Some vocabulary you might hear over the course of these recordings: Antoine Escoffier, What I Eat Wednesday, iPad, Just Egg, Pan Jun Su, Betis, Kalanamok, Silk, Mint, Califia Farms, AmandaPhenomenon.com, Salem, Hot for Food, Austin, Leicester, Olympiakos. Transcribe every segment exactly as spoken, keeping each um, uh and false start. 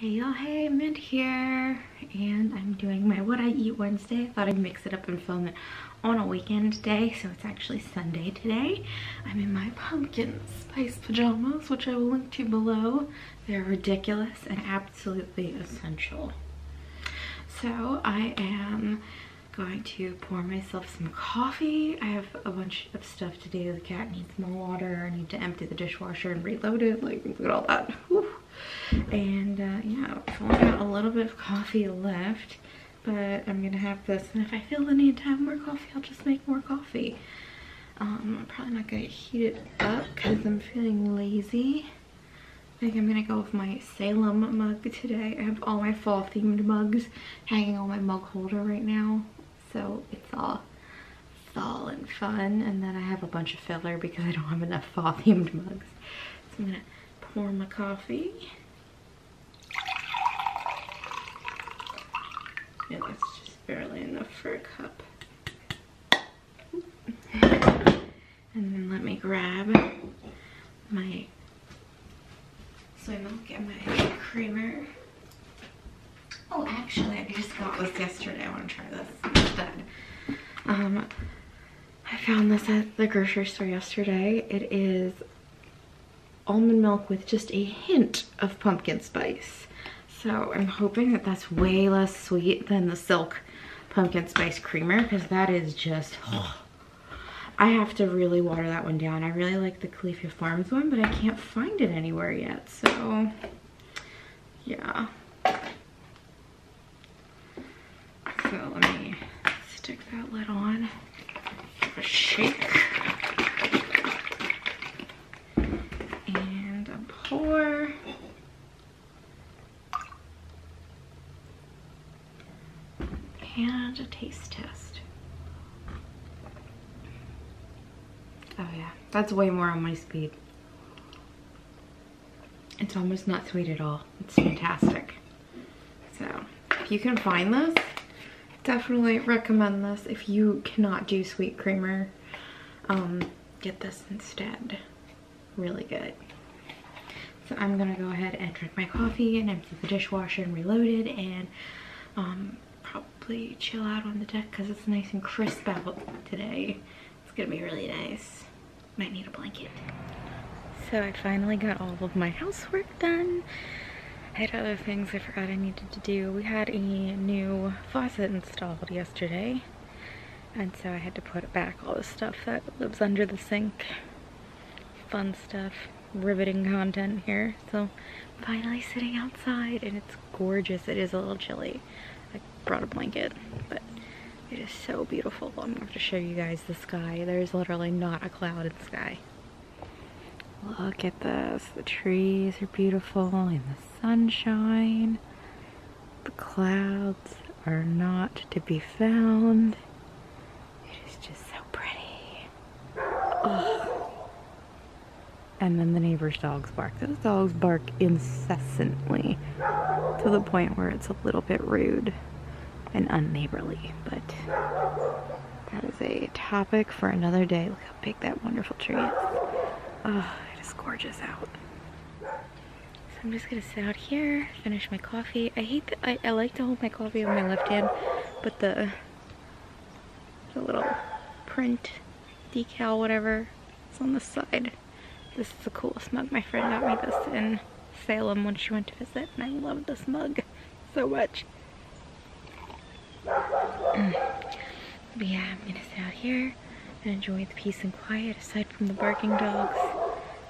Hey y'all, hey, Mint here, and I'm doing my What I Eat Wednesday. I thought I'd mix it up and film it on a weekend day, so it's actually Sunday today. I'm in my pumpkin spice pajamas, which I will link to below. They're ridiculous and absolutely essential. So I am going to pour myself some coffee. I have a bunch of stuff to do. The cat needs more water. I need to empty the dishwasher and reload it. Like, look at all that. Whew. And uh, yeah, I've only got a little bit of coffee left, but I'm gonna have this, and if I feel the need to have more coffee, I'll just make more coffee. Um, I'm probably not gonna heat it up because I'm feeling lazy. I think I'm gonna go with my Salem mug today. I have all my fall themed mugs hanging on my mug holder right now, so it's all fall and fun. And then I have a bunch of filler because I don't have enough fall themed mugs, so I'm gonna pour my coffee. Yeah, that's just barely enough for a cup. And then let me grab my soy milk and my creamer. Oh, actually, I just got this yesterday. I want to try this instead. Um, I found this at the grocery store yesterday. It is almond milk with just a hint of pumpkin spice. So I'm hoping that that's way less sweet than the Silk pumpkin spice creamer, because that is just, oh, I have to really water that one down. I really like the Califia Farms one, but I can't find it anywhere yet. So yeah. So let me stick that lid on, give it a shake. Pour. And a taste test. Oh yeah, that's way more on my speed. It's almost not sweet at all. It's fantastic. So if you can find this, definitely recommend this. If you cannot do sweet creamer, um, get this instead. Really good. So I'm gonna go ahead and drink my coffee and empty the dishwasher and reload it, and um, probably chill out on the deck because it's nice and crisp out today. It's gonna be really nice. Might need a blanket. So I finally got all of my housework done. I had other things I forgot I needed to do. We had a new faucet installed yesterday, and so I had to put back all the stuff that lives under the sink. Fun stuff. Riveting content here. So finally sitting outside, and it's gorgeous. It is a little chilly. I brought a blanket, but it is so beautiful. I'm gonna have to show you guys the sky. There's literally not a cloud in the sky. Look at this. The trees are beautiful in the sunshine. The clouds are not to be found. It is just so pretty. Oh. And then the neighbor's dogs bark. Those dogs bark incessantly, to the point where it's a little bit rude and unneighborly, but that is a topic for another day. Look how big that wonderful tree is. Oh, it is gorgeous out. So I'm just gonna sit out here, finish my coffee. I hate that I, I like to hold my coffee with my left hand, but the, the little print, decal, whatever, it's on the side. This is the coolest mug. My friend got me this in Salem when she went to visit, and I love this mug so much. But yeah, I'm gonna sit out here and enjoy the peace and quiet aside from the barking dogs.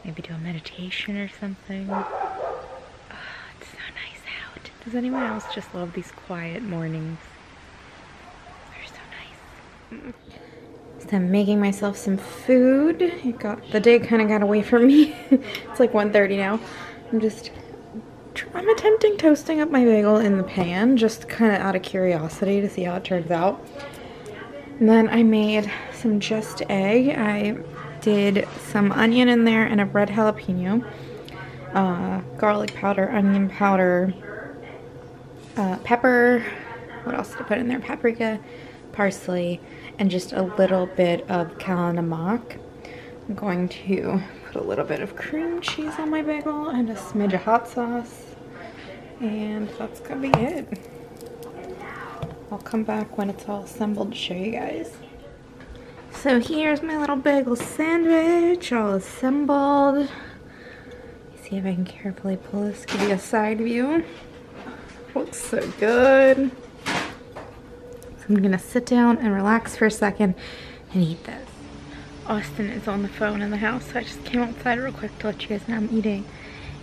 Maybe do a meditation or something. Oh, it's so nice out. Does anyone else just love these quiet mornings? They're so nice. Mm-mm. So I'm making myself some food. It got, the day kind of got away from me. It's like one thirty now. I'm just, I'm attempting toasting up my bagel in the pan, just kind of out of curiosity to see how it turns out. And then I made some Just Egg. I did some onion in there and a red jalapeno, uh, garlic powder, onion powder, uh, pepper. What else did I put in there? Paprika, parsley, and just a little bit of Kalanamok. I'm going to put a little bit of cream cheese on my bagel and a smidge of hot sauce. And that's gonna be it. I'll come back when it's all assembled to show you guys. So here's my little bagel sandwich, all assembled. See if I can carefully pull this, give you a side view. Looks so good. So I'm gonna sit down and relax for a second and eat this. Austin is on the phone in the house, so I just came outside real quick to let you guys know I'm eating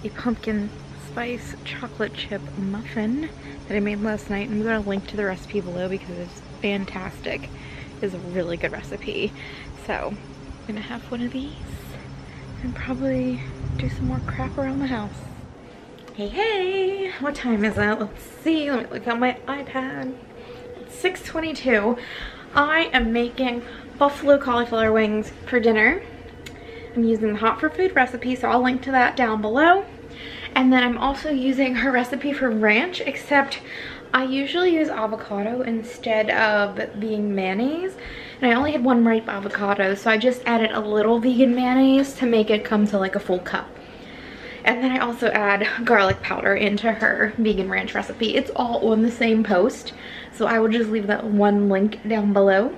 a pumpkin spice chocolate chip muffin that I made last night, and I'm gonna link to the recipe below because it's fantastic. It's a really good recipe. So I'm gonna have one of these and probably do some more crap around the house. Hey, hey, what time is it? Let's see, let me look on my iPad. It's six twenty-two. I am making buffalo cauliflower wings for dinner. I'm using the Hot for Food recipe, so I'll link to that down below. And then I'm also using her recipe for ranch, except I usually use avocado instead of being mayonnaise. And I only had one ripe avocado, so I just added a little vegan mayonnaise to make it come to like a full cup. And then I also add garlic powder into her vegan ranch recipe. It's all on the same post, so I will just leave that one link down below.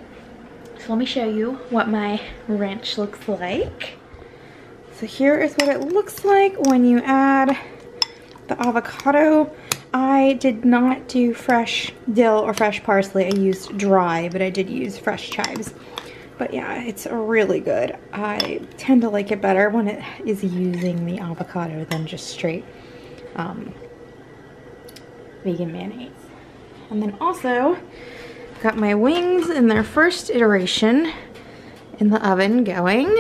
So let me show you what my ranch looks like. So here is what it looks like when you add the avocado. I did not do fresh dill or fresh parsley. I used dry, but I did use fresh chives. But yeah, it's really good. I tend to like it better when it is using the avocado than just straight um, vegan mayonnaise. And then also, got my wings in their first iteration in the oven going.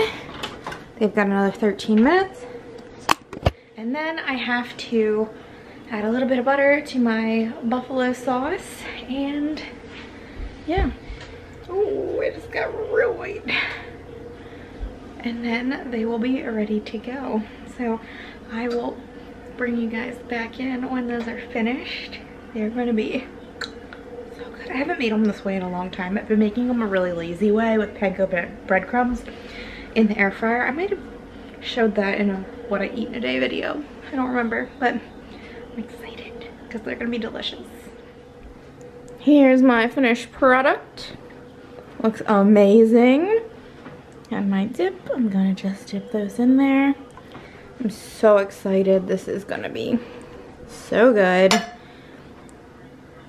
They've got another thirteen minutes. And then I have to add a little bit of butter to my buffalo sauce, and yeah. Oh, it just got real white. And then they will be ready to go. So I will bring you guys back in when those are finished. They're gonna be so good. I haven't made them this way in a long time. I've been making them a really lazy way with panko bread breadcrumbs in the air fryer. I might have showed that in a what I eat in a day video. I don't remember, but I'm excited because they're gonna be delicious. Here's my finished product. Looks amazing. And my dip, I'm gonna just dip those in there. I'm so excited. This is gonna be so good.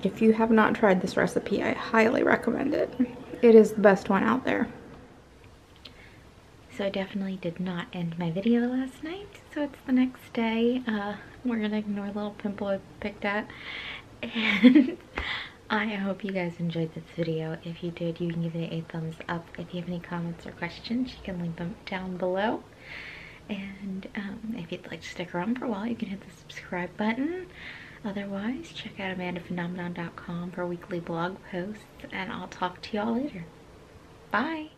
If you have not tried this recipe, I highly recommend it. It is the best one out there. So I definitely did not end my video last night, so it's the next day. Uh, we're gonna ignore the little pimple I picked at. And I hope you guys enjoyed this video. If you did, you can give it a thumbs up. If you have any comments or questions, you can leave them down below. And um, if you'd like to stick around for a while, you can hit the subscribe button. Otherwise, check out Amanda Phenomenon dot com for weekly blog posts, and I'll talk to y'all later. Bye!